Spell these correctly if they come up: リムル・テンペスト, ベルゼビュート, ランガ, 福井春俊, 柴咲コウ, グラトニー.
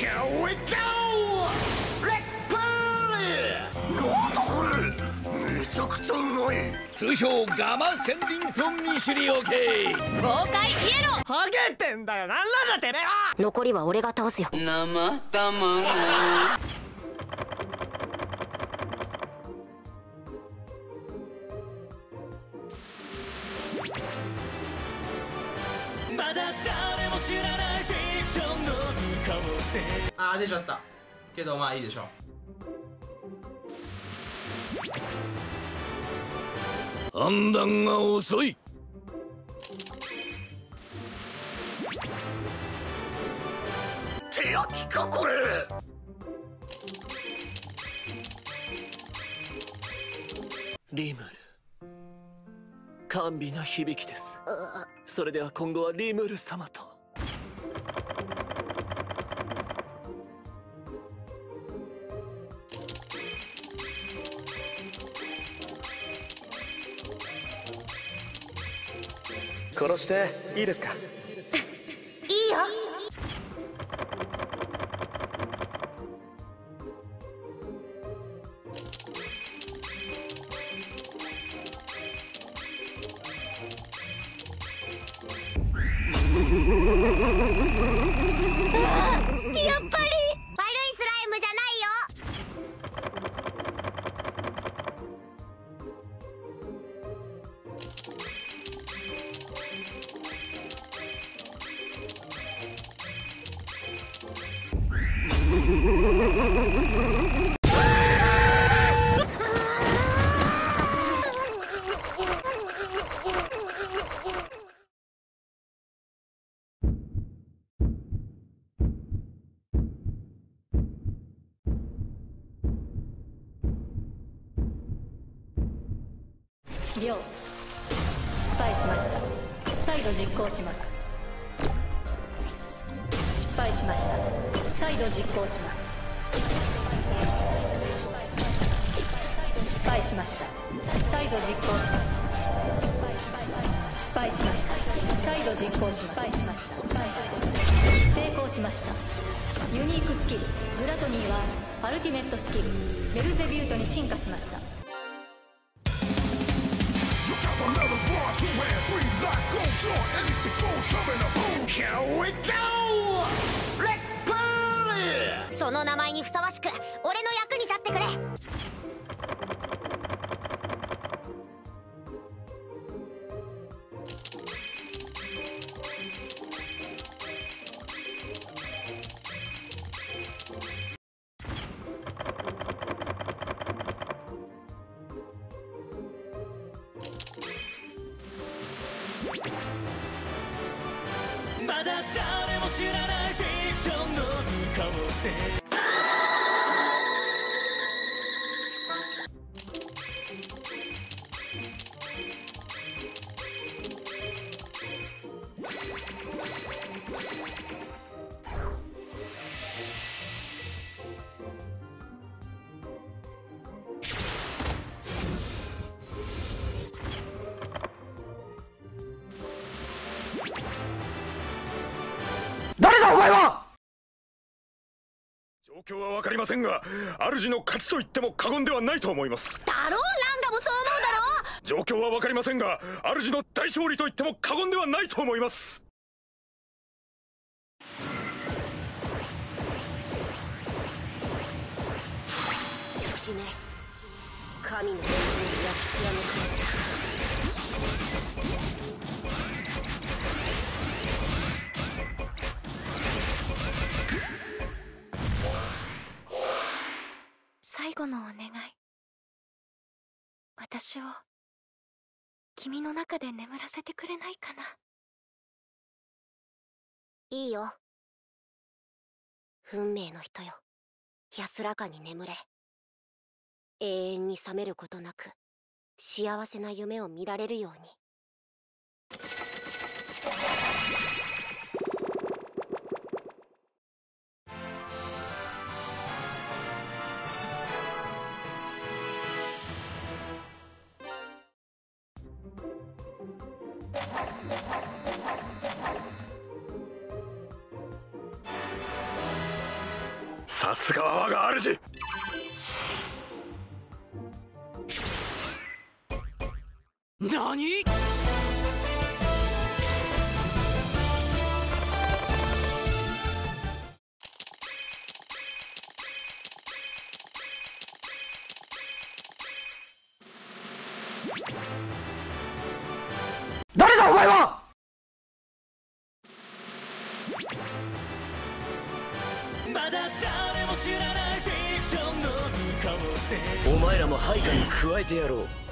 Here we go! Let's party! なんだこれ、めちゃくちゃうまい。通称ガマセンリントンミシリオケー。豪快イエロー。ハゲてんだよ、なんなんだてめえは。残りは俺が倒すよ。生卵。まだ誰も知らないフィクションの向こうで。ああ、出ちゃったけどまあいいでしょう。判断が遅い。手焼きかこれ。リムル、甘美な響きです。それでは今後はリムル様と。殺していいですか？いいよ。やっぱり悪いスライムじゃないよ。了、失敗しました。再度実行します。失敗しました。再度実行します。失敗しました。再度実行します。失敗しました。再度実行します。失敗しました。成功しました。ユニークスキルグラトニーはアルティメットスキルベルゼビュートに進化しました。その名前にふさわしく俺の役に立ってくれ。まだ誰も知らないフィクションの向こうで。状況は分かりませんが、主の勝ちと言っても過言ではないと思います。だろう、ランガもそう思うだろう。状況は分かりませんが、主の大勝利と言っても過言ではないと思います。死ね、神の伝統に焼きつやむか。最後のお願い、私を君の中で眠らせてくれないかな。いいよ、運命の人よ、安らかに眠れ。永遠に覚めることなく幸せな夢を見られるように。さすがは我が主。何？誰だお前は！お前らも配下に加えてやろう。